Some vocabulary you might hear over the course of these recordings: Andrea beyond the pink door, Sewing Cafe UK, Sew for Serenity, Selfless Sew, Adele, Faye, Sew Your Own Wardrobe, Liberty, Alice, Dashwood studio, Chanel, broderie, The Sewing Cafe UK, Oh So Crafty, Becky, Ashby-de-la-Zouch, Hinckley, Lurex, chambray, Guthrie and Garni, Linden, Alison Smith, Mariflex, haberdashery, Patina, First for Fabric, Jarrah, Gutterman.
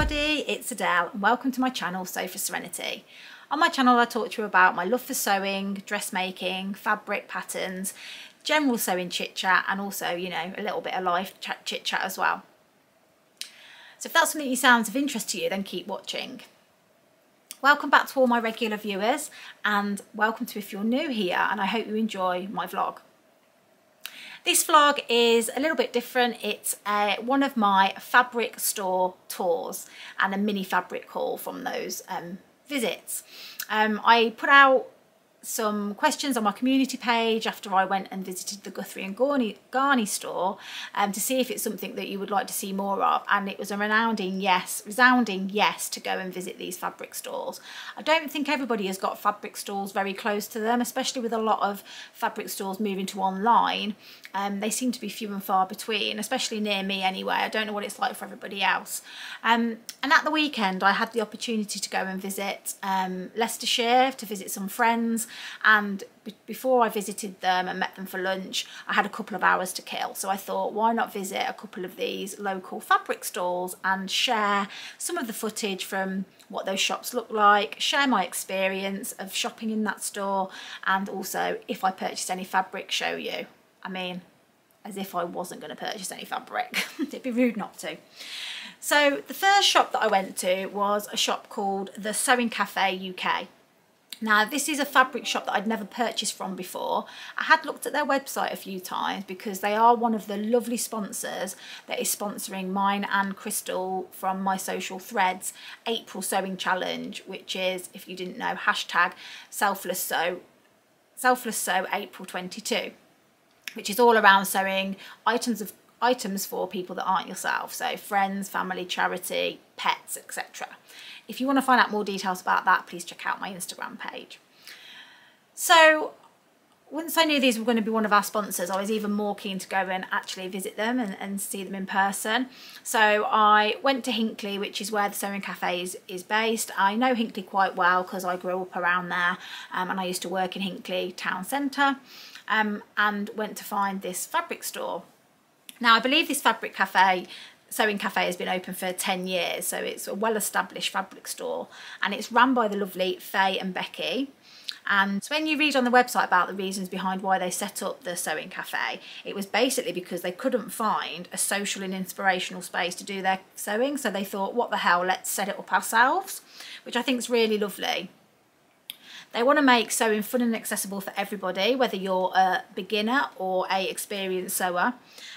everybody, it's Adele and welcome to my channel Sew for Serenity. On my channel I talk to you about my love for sewing, dressmaking, fabric patterns, general sewing chit chat and also, you know, a little bit of life chit chat as well. So if that's something that sounds of interest to you then keep watching. Welcome back to all my regular viewers and welcome to if you're new here and I hope you enjoy my vlog. This vlog is a little bit different. It's one of my fabric store tours and a mini fabric haul from those visits. I put out some questions on my community page after I went and visited the Guthrie and Garni store to see if it's something that you would like to see more of, and it was a resounding yes to go and visit these fabric stores. I don't think everybody has got fabric stores very close to them, especially with a lot of fabric stores moving to online. They seem to be few and far between, especially near me anyway. I don't know what it's like for everybody else. And at the weekend I had the opportunity to go and visit Leicestershire to visit some friends, and before I visited them and met them for lunch I had a couple of hours to kill, so I thought why not visit a couple of these local fabric stores and share some of the footage from what those shops look like, share my experience of shopping in that store, and also if I purchased any fabric show you. I mean, as if I wasn't going to purchase any fabric. It'd be rude not to. So the first shop that I went to was a shop called the Sewing Cafe UK. Now this is a fabric shop that I'd never purchased from before. I had looked at their website a few times because they are one of the lovely sponsors that is sponsoring mine and Crystal from my social threads April Sewing Challenge, which is, if you didn't know, hashtag Selfless Sew April 22, which is all around sewing items for people that aren't yourself, so friends, family, charity, pets, etc. If you want to find out more details about that, please check out my Instagram page. So once I knew these were going to be one of our sponsors, I was even more keen to go and actually visit them and see them in person. So I went to Hinckley, which is where the Sewing Cafe is based. I know Hinckley quite well because I grew up around there, and I used to work in Hinckley town centre, and went to find this fabric store. Now I believe this fabric cafe, Sewing Cafe, has been open for 10 years, so it's a well-established fabric store, and it's run by the lovely Faye and Becky. And when you read on the website about the reasons behind why they set up the Sewing Cafe, it was basically because they couldn't find a social and inspirational space to do their sewing, so they thought, what the hell, let's set it up ourselves, which I think is really lovely. They want to make sewing fun and accessible for everybody, whether you're a beginner or an experienced sewer.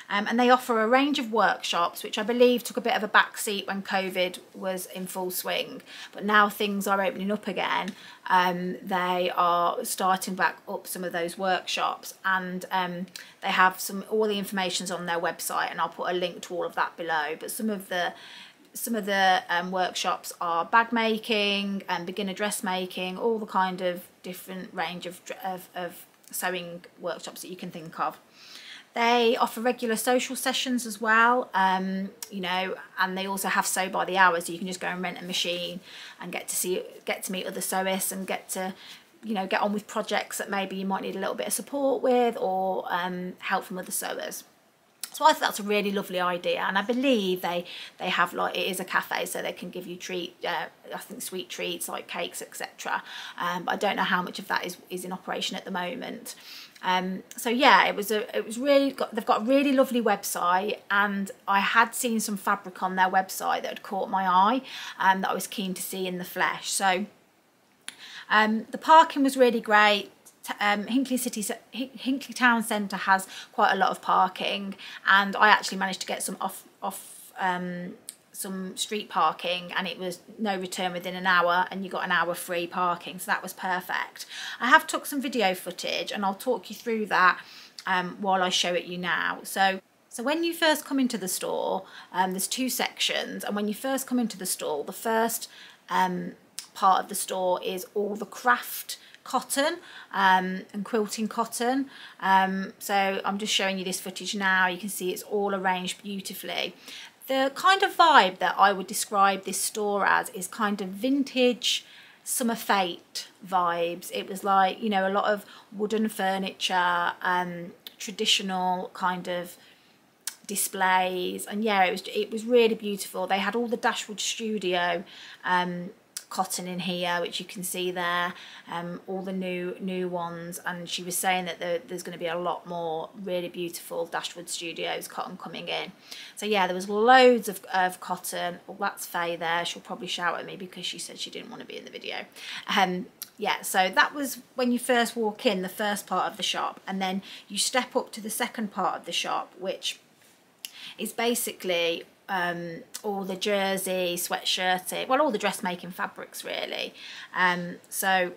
And they offer a range of workshops, which I believe took a bit of a backseat when COVID was in full swing. But now things are opening up again. They are starting back up some of those workshops, and they have all the information's on their website, and I'll put a link to all of that below. But some of the workshops are bag making and beginner dressmaking, all the kind of different range of sewing workshops that you can think of. They offer regular social sessions as well, you know, and they also have sew by the hour, so you can just go and rent a machine and get to meet other sewists and get to, you know, get on with projects that maybe you might need a little bit of support with, or help from other sewers. So I think that's a really lovely idea, and I believe they have, like, it is a cafe, so they can give you I think sweet treats like cakes, etc. But I don't know how much of that is in operation at the moment. So yeah, they've got a really lovely website, and I had seen some fabric on their website that had caught my eye and that I was keen to see in the flesh. So the parking was really great. Hinckley town centre has quite a lot of parking, and I actually managed to get some some street parking, and it was no return within an hour, and you got an hour free parking, so that was perfect. I have took some video footage and I'll talk you through that while I show it you now. So when you first come into the store, there's two sections, and when you first come into the store, the first part of the store is all the craft cotton and quilting cotton. So I'm just showing you this footage now. You can see it's all arranged beautifully. The kind of vibe that I would describe this store as is kind of vintage summer fete vibes. It was like, you know, a lot of wooden furniture, traditional kind of displays, and yeah, it was really beautiful. They had all the Dashwood Studio cotton in here, which you can see there, all the new ones, and she was saying that there's going to be a lot more really beautiful Dashwood Studios cotton coming in. So yeah, there was loads of cotton. Oh, that's Faye there, she'll probably shout at me because she said she didn't want to be in the video. Yeah, so that was when you first walk in, the first part of the shop, and then you step up to the second part of the shop, which is basically all the jersey, sweatshirt, well, all the dressmaking fabrics really. So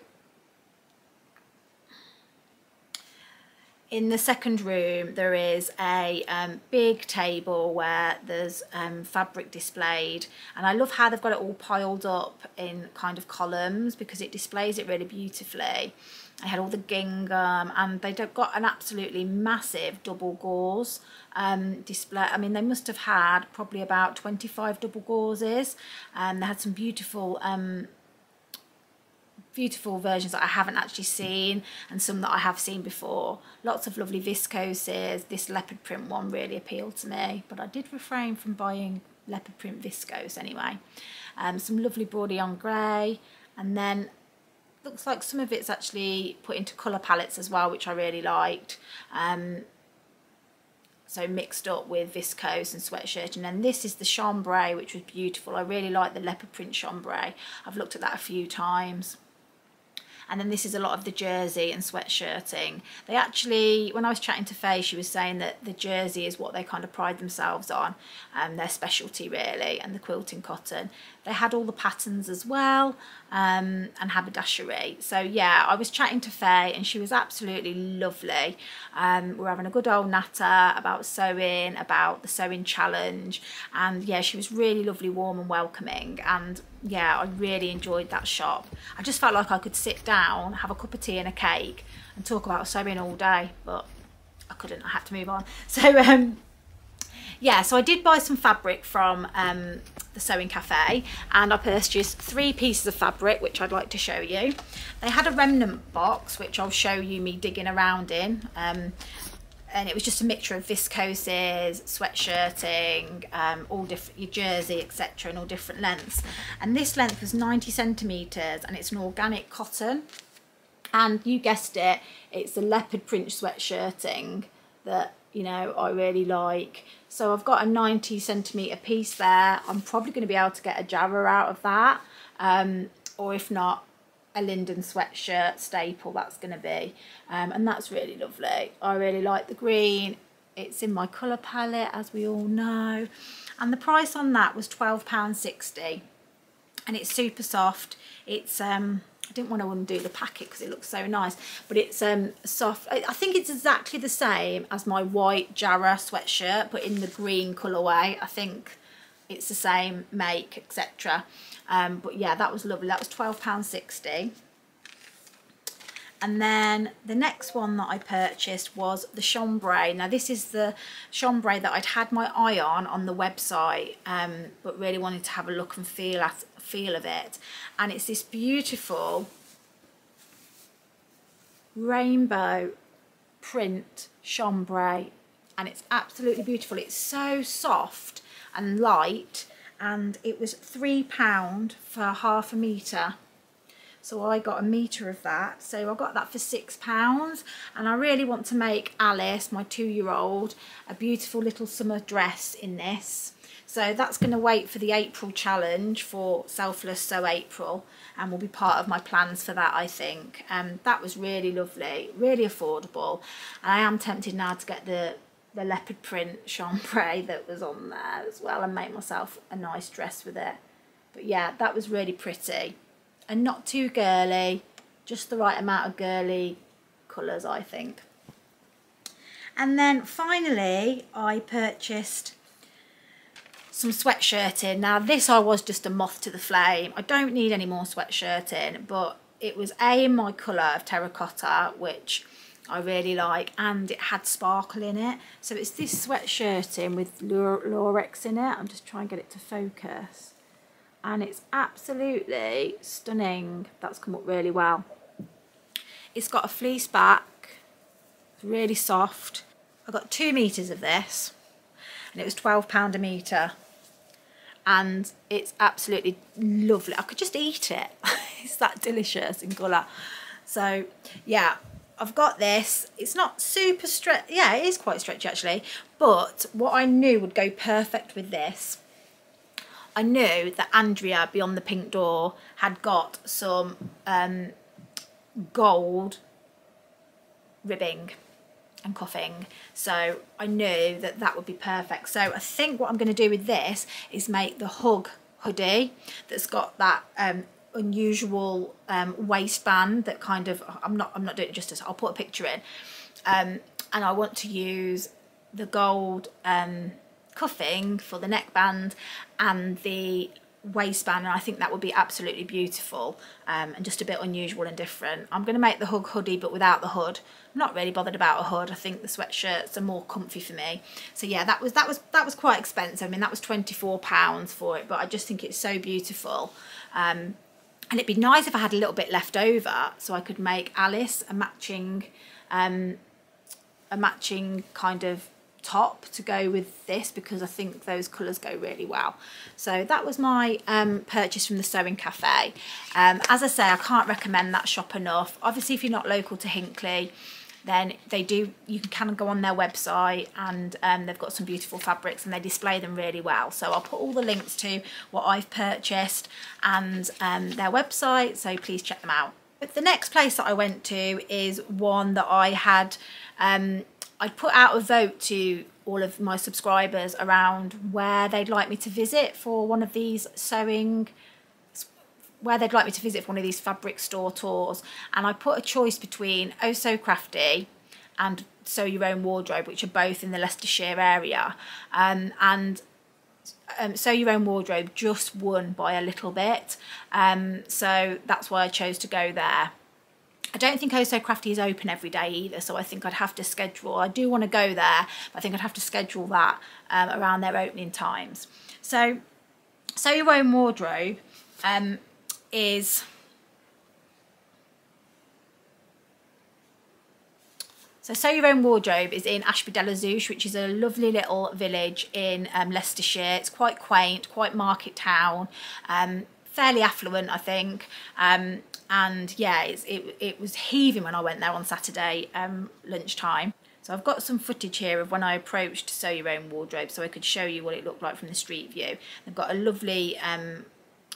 in the second room there is a big table where there's fabric displayed, and I love how they've got it all piled up in kind of columns because it displays it really beautifully. They had all the gingham, and they got an absolutely massive double gauze display. I mean, they must have had probably about 25 double gauzes, and they had some beautiful beautiful versions that I haven't actually seen, and some that I have seen before. Lots of lovely viscoses. This leopard print one really appealed to me, but I did refrain from buying leopard print viscose anyway. Some lovely broderie on grey, and then looks like some of it's actually put into colour palettes as well, which I really liked. So mixed up with viscose and sweatshirt. And then this is the chambray, which was beautiful. I really like the leopard print chambray. I've looked at that a few times. And then this is a lot of the jersey and sweatshirting. They actually, when I was chatting to Faye, she was saying that the jersey is what they kind of pride themselves on, their specialty really, and the quilting cotton. They had all the patterns as well, and haberdashery. So yeah, I was chatting to Faye and she was absolutely lovely. We're having a good old natter about sewing, about the sewing challenge, and yeah, she was really lovely, warm and welcoming, and yeah, I really enjoyed that shop. I just felt like I could sit down, have a cup of tea and a cake and talk about sewing all day, but I couldn't, I had to move on. So yeah, so I did buy some fabric from the Sewing Cafe, and I purchased 3 pieces of fabric which I'd like to show you. They had a remnant box which I'll show you me digging around in, and it was just a mixture of viscoses, sweatshirting, all different, your jersey, etc., and all different lengths. And this length was 90 centimetres, and it's an organic cotton, and you guessed it, it's the leopard print sweatshirting that, you know, I really like. So I've got a 90 centimetre piece there. I'm probably going to be able to get a Jarrah out of that, or if not, a Linden sweatshirt staple, that's going to be, and that's really lovely. I really like the green, it's in my colour palette as we all know, and the price on that was £12.60, and it's super soft. It's I didn't want to undo the packet because it looks so nice, but it's soft. I think it's exactly the same as my white Jarrah sweatshirt, but in the green colourway. I think it's the same make, etc. But yeah, that was lovely. That was £12.60. And then the next one that I purchased was the chambray. Now this is the chambray that I'd had my eye on the website, but really wanted to have a look and feel of it. And it's this beautiful rainbow print chambray, and it's absolutely beautiful. It's so soft and light, and it was £3 for half a metre, so I got a metre of that, so I got that for £6. And I really want to make Alice, my 2-year-old, a beautiful little summer dress in this, so that's going to wait for the April challenge for Selfless Sew April, and will be part of my plans for that, I think. That was really lovely, really affordable, and I am tempted now to get the leopard print chambray that was on there as well and make myself a nice dress with it. But yeah, that was really pretty and not too girly, just the right amount of girly colours, I think. And then finally I purchased some sweatshirting. Now this, I was just a moth to the flame. I don't need any more sweatshirting, but it was in my colour of terracotta, which I really like, and it had sparkle in it. So it's this sweatshirting with lurex in it. I'm just trying to get it to focus, and it's absolutely stunning. That's come up really well. It's got a fleece back, it's really soft. I got 2 meters of this, and it was £12 a metre. And it's absolutely lovely. I could just eat it. It's that delicious in colour. So yeah, I've got this. It's not super stretch. Yeah, it is quite stretchy actually. But what I knew would go perfect with this, I knew that Andrea Beyond the Pink Door had got some gold ribbing and cuffing, so I knew that that would be perfect. So I think what I'm going to do with this is make the hug hoodie that's got that unusual waistband that kind of, I'm not doing it justice, I'll put a picture in, and I want to use the gold cuffing for the neckband and the waistband, and I think that would be absolutely beautiful, and just a bit unusual and different. I'm going to make the hug hoodie but without the hood. I'm not really bothered about a hood. I think the sweatshirts are more comfy for me. So yeah, that was quite expensive. I mean, that was £24 for it, but I just think it's so beautiful. And it'd be nice if I had a little bit left over so I could make Alice a matching kind of top to go with this, because I think those colours go really well. So that was my purchase from the Sewing Cafe. As I say, I can't recommend that shop enough. Obviously, if you're not local to Hinckley, then they do, you can go on their website, and they've got some beautiful fabrics and they display them really well. So I'll put all the links to what I've purchased and their website, so please check them out. But the next place that I went to is one that I had I'd put out a vote to all of my subscribers around where they'd like me to visit for one of these fabric store tours, and I put a choice between Oh So Crafty and Sew Your Own Wardrobe, which are both in the Leicestershire area, and Sew Your Own Wardrobe just won by a little bit, so that's why I chose to go there. I don't think Oh So Crafty is open every day either, so I think I'd have to schedule, I do want to go there, but I think I'd have to schedule that around their opening times. So Sew Your Own Wardrobe is, so Sew Your Own Wardrobe is in Ashby-de-la-Zouch, which is a lovely little village in Leicestershire. It's quite quaint, quite market town, fairly affluent, I think. And yeah, it was heaving when I went there on Saturday lunchtime. So I've got some footage here of when I approached Sew Your Own Wardrobe, so I could show you what it looked like from the street view. They've got a lovely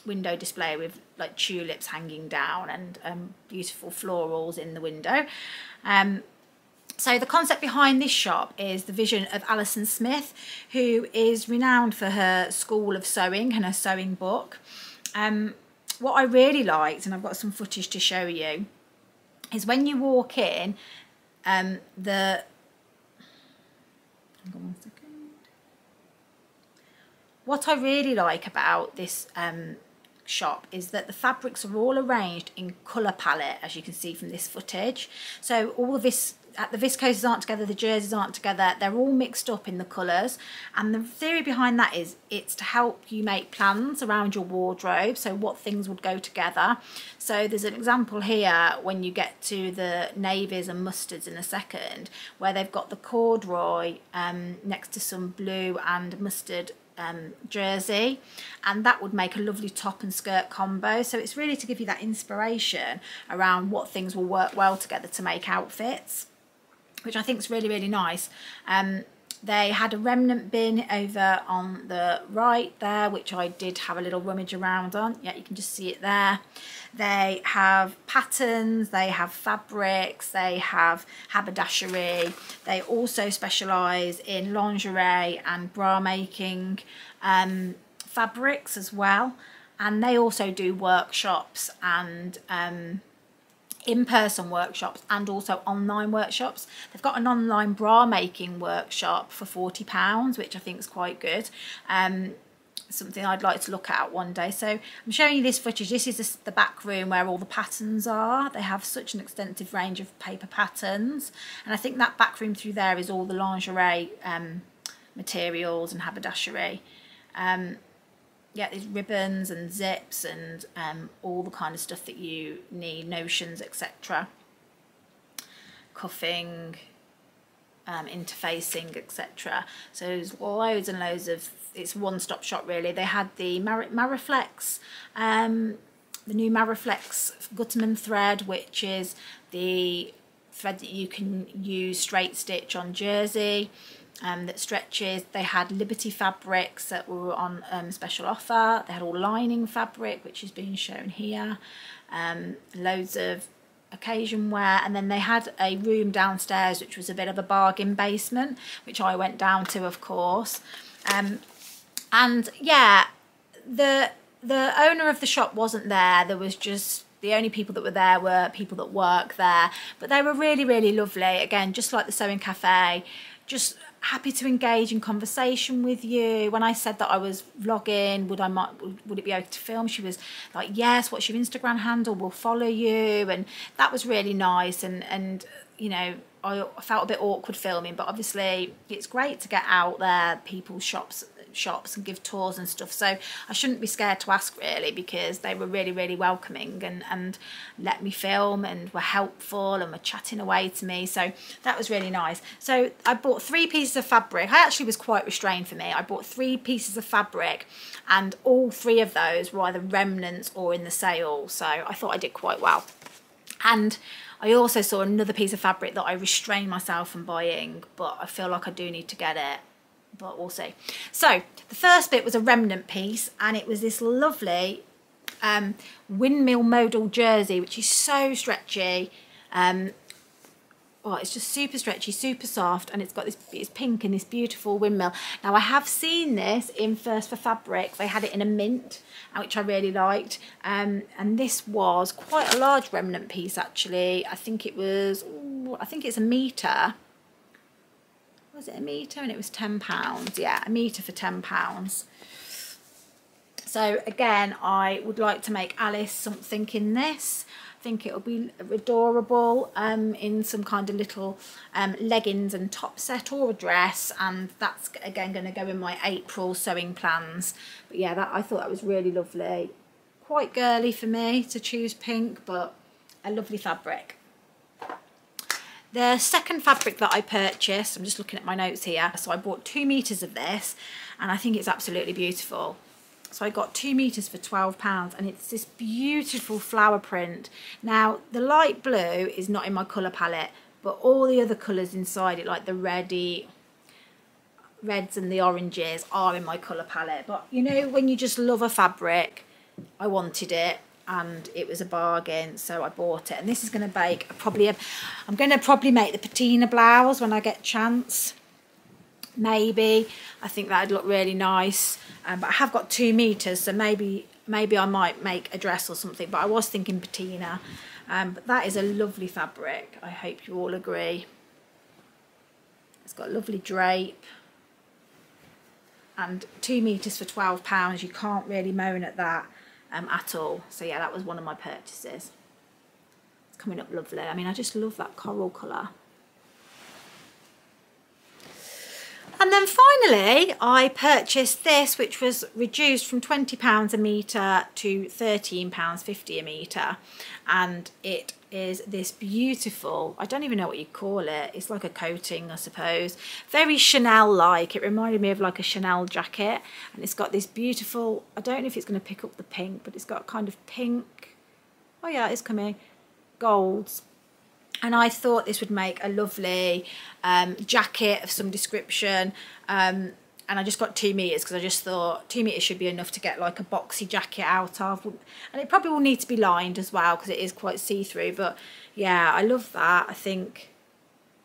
window display with like tulips hanging down and beautiful florals in the window. So the concept behind this shop is the vision of Alison Smith, who is renowned for her school of sewing and her sewing book. What I really liked, and I've got some footage to show you, is when you walk in, hang on one second. What I really like about this shop is that the fabrics are all arranged in colour palette, as you can see from this footage. So all of this, the viscoses aren't together, the jerseys aren't together, they're all mixed up in the colours, and the theory behind that is it's to help you make plans around your wardrobe, so what things would go together. So there's an example here when you get to the navies and mustards in a second, where they've got the corduroy next to some blue and mustard jersey, and that would make a lovely top and skirt combo. So it's really to give you that inspiration around what things will work well together to make outfits, which I think is really, really nice. They had a remnant bin over on the right there, which I did have a little rummage around on. Yeah, you can just see it there. They have patterns, they have fabrics, they have haberdashery. They also specialise in lingerie and bra making fabrics as well. And they also do workshops and in-person workshops and also online workshops. They've got an online bra making workshop for £40, which I think is quite good, something I'd like to look at one day. So I'm showing you this footage. This is the back room where all the patterns are. They have such an extensive range of paper patterns, and I think that back room through there is all the lingerie materials and haberdashery. Yeah, there's ribbons and zips and all the kind of stuff that you need, notions, etc. Cuffing, interfacing, etc. So there's loads and loads of, it's one-stop shop really. They had the Mariflex, the new Mariflex Gutterman thread, which is the thread that you can use straight stitch on jersey that stretches. They had Liberty fabrics that were on special offer. They had all lining fabric, which is being shown here, loads of occasion wear, and then they had a room downstairs which was a bit of a bargain basement, which I went down to, of course. And yeah, the owner of the shop wasn't there. There was just, the only people that were there were people that work there, but they were really, really lovely. Again, just like the Sewing Cafe, just happy to engage in conversation with you. When I said that I was vlogging, would it be okay to film? She was like, yes, what's your Instagram handle? We'll follow you. And that was really nice. And you know, I felt a bit awkward filming, but obviously it's great to get out there, people's shops and give tours and stuff, so I shouldn't be scared to ask really, because they were really, really welcoming and let me film and were helpful and were chatting away to me, so that was really nice. So I bought 3 pieces of fabric. I actually was quite restrained for me. I bought 3 pieces of fabric and all 3 of those were either remnants or in the sale, so I thought I did quite well. And I also saw another piece of fabric that I restrained myself from buying, but I feel like I do need to get it, but we'll see. So the first bit was a remnant piece, and it was this lovely windmill modal jersey, which is so stretchy. Well, it's just super stretchy, super soft, and it's got this, it's pink and this beautiful windmill. Now I have seen this in First for Fabric. They had it in a mint, which I really liked. And this was quite a large remnant piece actually. I think it was, ooh, I think it's a metre. Was it a metre? And it was £10. Yeah, a metre for £10. So again, I would like to make Alice something in this. I think it'll be adorable in some kind of little leggings and top set or a dress, and that's again going to go in my April sewing plans. But yeah, that, I thought that was really lovely. Quite girly for me to choose pink, but a lovely fabric. The second fabric that I purchased, I'm just looking at my notes here, so I bought 2 meters of this, and I think it's absolutely beautiful. So I got 2 meters for £12, and it's this beautiful flower print. Now the light blue is not in my colour palette, but all the other colours inside it, like the reds and the oranges, are in my colour palette. But you know, when you just love a fabric, I wanted it and it was a bargain, so I bought it. And this is going to bake probably a, I'm going to probably make the patina blouse when I get a chance. Maybe, I think that'd look really nice, but I have got 2 meters, so maybe I might make a dress or something, but I was thinking patina. But that is a lovely fabric, I hope you all agree. It's got a lovely drape, and 2 meters for £12, you can't really moan at that at all. So yeah, that was one of my purchases. It's coming up lovely. I mean, I just love that coral colour. And then finally, I purchased this, which was reduced from £20 a metre to £13.50 a metre. And it is this beautiful, I don't even know what you call it. It's like a coating, I suppose. Very Chanel-like. It reminded me of like a Chanel jacket. And it's got this beautiful, I don't know if it's going to pick up the pink, but it's got kind of pink, oh yeah, it's coming, golds. And I thought this would make a lovely jacket of some description. And I just got 2 meters because I just thought 2 meters should be enough to get like a boxy jacket out of. And it probably will need to be lined as well because it is quite see-through. But yeah, I love that. I think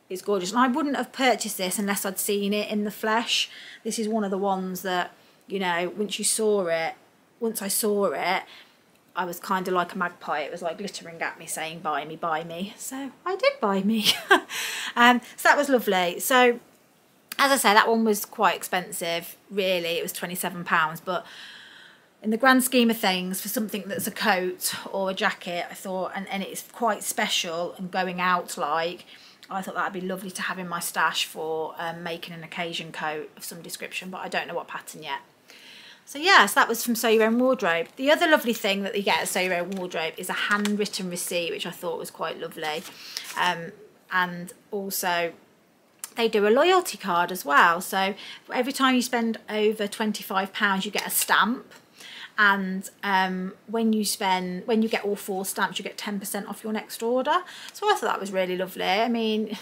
it's gorgeous. And I wouldn't have purchased this unless I'd seen it in the flesh. This is one of the ones that, you know, once I saw it, I was kind of like a magpie. It was like glittering at me saying, buy me, buy me. So I did buy me. So that was lovely. So as I say, that one was quite expensive, really. It was £27, but in the grand scheme of things, for something that's a coat or a jacket, I thought, and it's quite special and going out like, I thought that'd be lovely to have in my stash for making an occasion coat of some description, but I don't know what pattern yet. So yes, that was from Sew Your Own Wardrobe. The other lovely thing that you get at Sew Your Own Wardrobe is a handwritten receipt, which I thought was quite lovely. And also they do a loyalty card as well. So every time you spend over £25, you get a stamp. And when you get all 4 stamps, you get 10% off your next order. So I thought that was really lovely. I mean,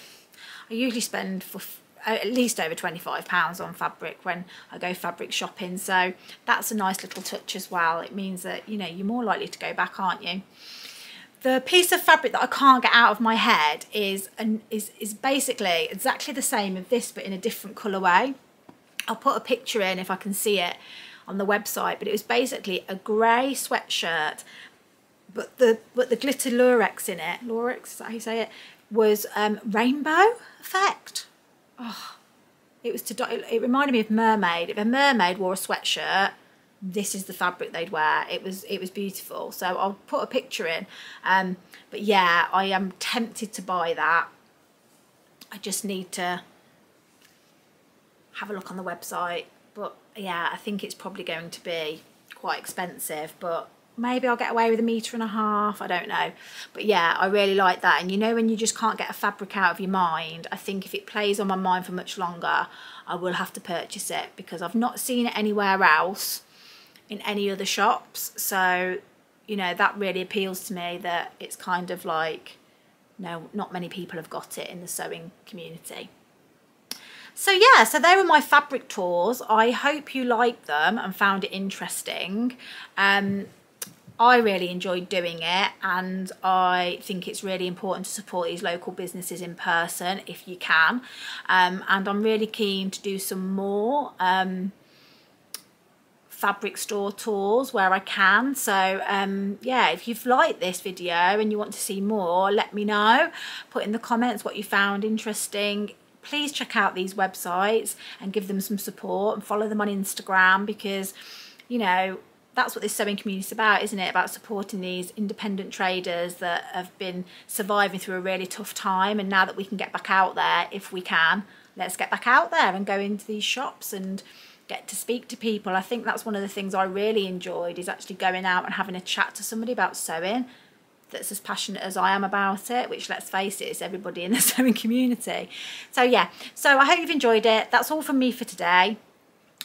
I usually spend for at least over £25 on fabric when I go fabric shopping. So that's a nice little touch as well. It means that, you know, you're more likely to go back, aren't you? The piece of fabric that I can't get out of my head is basically exactly the same as this, but in a different colourway. I'll put a picture in if I can see it on the website, but it was basically a grey sweatshirt, but the glitter lurex in it, lurex, is that how you say it, was rainbow effect. Oh, it was it reminded me of mermaid. If a mermaid wore a sweatshirt, this is the fabric they'd wear. It was beautiful. So I'll put a picture in, but yeah, I am tempted to buy that. I just need to have a look on the website, but yeah, I think it's probably going to be quite expensive, but maybe I'll get away with 1.5 meters, I don't know. But yeah, I really like that. And you know, when you just can't get a fabric out of your mind, I think if it plays on my mind for much longer, I will have to purchase it, because I've not seen it anywhere else in any other shops. So, you know, that really appeals to me, that it's kind of like, no, not many people have got it in the sewing community. So yeah, so they were my fabric tours. I hope you liked them and found it interesting. I really enjoyed doing it, and I think it's really important to support these local businesses in person if you can. And I'm really keen to do some more fabric store tours where I can. So yeah, if you've liked this video and you want to see more, let me know. Put in the comments what you found interesting. Please check out these websites and give them some support, and follow them on Instagram, because, you know, that's what this sewing community is about, isn't it? About supporting these independent traders that have been surviving through a really tough time. And now that we can get back out there, if we can, let's get back out there and go into these shops and get to speak to people. I think that's one of the things I really enjoyed, is actually going out and having a chat to somebody about sewing that's as passionate as I am about it, which, let's face it, is everybody in the sewing community. So yeah, so I hope you've enjoyed it. That's all from me for today.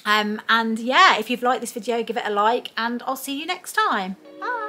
And yeah, if you've liked this video, give it a like, and I'll see you next time. Bye.